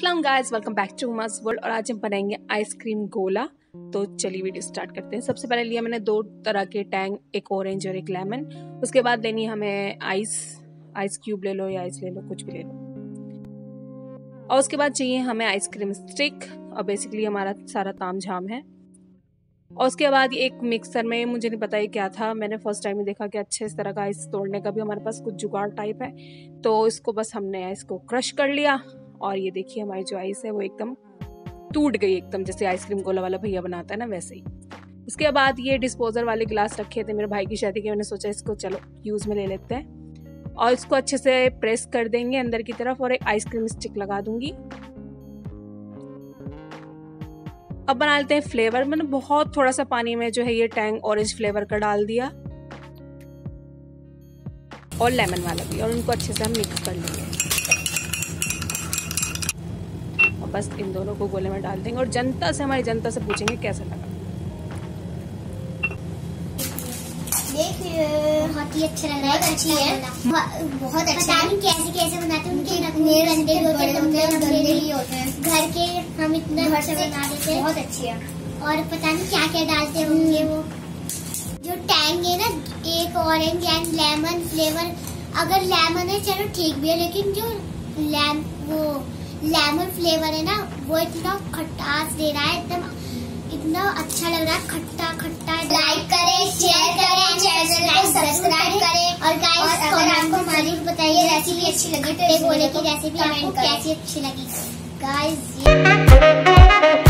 अस्सलाम guys, welcome back to must world. और आज हम बनाएंगे आइसक्रीम गोला। तो चलिए वीडियो स्टार्ट करते हैं। सबसे पहले लिया मैंने दो तरह के टैंग, एक ऑरेंज और एक लेमन। उसके बाद लेनी हमें आइस क्यूब ले लो या आइस ले लो, कुछ भी ले लो। और उसके बाद चाहिए हमें आइसक्रीम स्टिक। और बेसिकली हमारा सारा ताम झाम है। और उसके बाद एक मिक्सर में, मुझे नहीं पता ये क्या था, मैंने फर्स्ट टाइम ही देखा कि अच्छे इस तरह का आइस तोड़ने का भी हमारे पास कुछ जुगाड़ टाइप है। तो इसको बस हमने आइस को क्रश कर लिया और ये देखिए हमारी जो आइस है वो एकदम टूट गई, एकदम जैसे आइसक्रीम गोला वाला भैया बनाता है ना, वैसे ही। उसके बाद ये डिस्पोजल वाले गिलास रखे थे मेरे भाई की शादी के, मैंने सोचा इसको चलो यूज़ में ले लेते हैं। और इसको अच्छे से प्रेस कर देंगे अंदर की तरफ और एक आइसक्रीम स्टिक लगा दूंगी। अब बना लेते हैं फ्लेवर। मैंने बहुत थोड़ा सा पानी में जो है ये टैंग ऑरेंज फ्लेवर का डाल दिया और लेमन वाला भी, और उनको अच्छे से हम मिक्स कर लेंगे। और बस इन दोनों को गोले में डाल देंगे और जनता से, हमारी जनता से पूछेंगे कैसा लगा। बहुत ही अच्छा लग रहा है, अच्छी है, बहुत अच्छा। कैसे कैसे बनाते हैं उनके घर के, हम इतना घर से बना लेते हैं, बहुत अच्छी है। और पता नहीं क्या क्या डालते होंगे वो जो टैंग है ना, एक ऑरेंज एंड लेमन फ्लेवर। अगर लेमन है चलो ठीक भी है, लेकिन जो वो लेमन फ्लेवर है ना, वो इतना खट्टास दे रहा है, एकदम इतना अच्छा लग रहा है, खट्टा खट्टा। लाइक करें, शेयर करें, सब्सक्राइब करें। और गाइस, अगर आपको हमारी बताइए रेसिपी अच्छी लगी तो बोले की रेसिपी आपको कैसी अच्छी लगी गाइस।